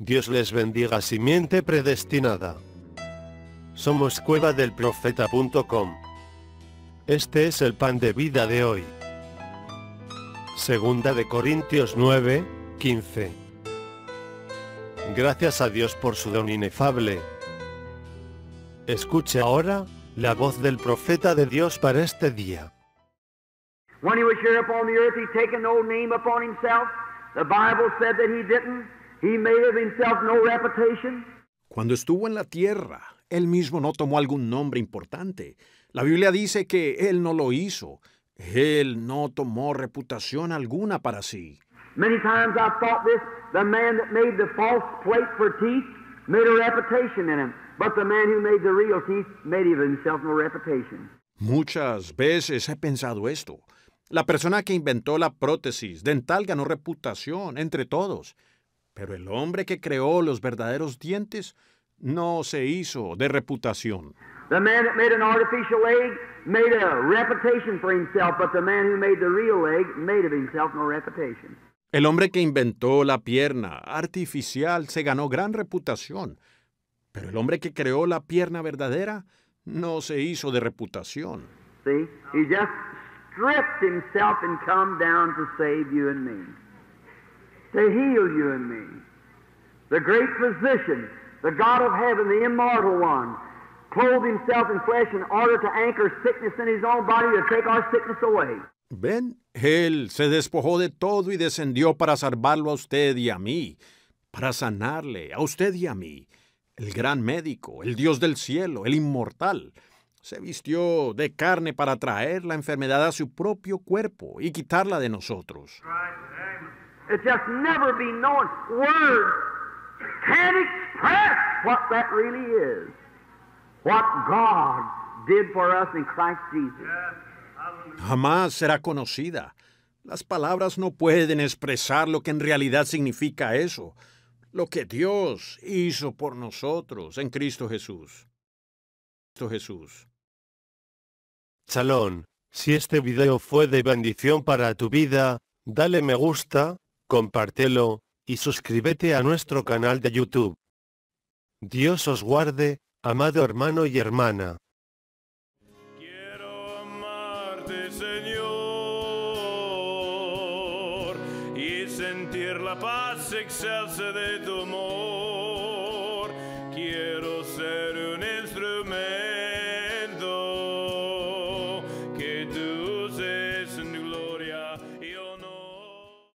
Dios les bendiga, simiente predestinada. Somos Cueva del Profeta.com. Este es el pan de vida de hoy. Segunda de Corintios 9, 15. Gracias a Dios por su don inefable. Escuche ahora la voz del profeta de Dios para este día. When he was here upon the earth, he'd taken no name upon himself. The Bible said that he didn't. He made of himself no reputation. Cuando estuvo en la tierra, él mismo no tomó algún nombre importante. La Biblia dice que él no lo hizo. Él no tomó reputación alguna para sí. Many times I've thought this, the man that made the false plate for teeth made a reputation in him, but the man who made the real teeth made of himself no reputation. Muchas veces he pensado esto. La persona que inventó la prótesis dental ganó reputación entre todos. Pero el hombre que creó los verdaderos dientes no se hizo de reputación. The man that made an artificial leg made a reputation for himself, but the man who made the real leg made of himself no reputation. El hombre que inventó la pierna artificial se ganó gran reputación, pero el hombre que creó la pierna verdadera no se hizo de reputación. See, he just stripped himself and come down to save you and me. To heal you and me. The great physician, the God of heaven, the immortal one, clothed himself in flesh in order to anchor sickness in his own body to take our sickness away. Ven, él se despojó de todo y descendió para salvarlo a usted y a mí, para sanarle a usted y a mí. El gran médico, el Dios del cielo, el inmortal, se vistió de carne para traer la enfermedad a su propio cuerpo y quitarla de nosotros. It just never be known. Words can't express what that really is. What God did for us in Christ Jesus. Jamás será conocida. Las palabras no pueden expresar lo que en realidad significa eso, lo que Dios hizo por nosotros en Cristo Jesús. Shalom. Si este video fue de bendición para tu vida, dale me gusta, compártelo y suscríbete a nuestro canal de YouTube. Dios os guarde, amado hermano y hermana. Quiero amarte, Señor, y sentir la paz excelsa de tu amor.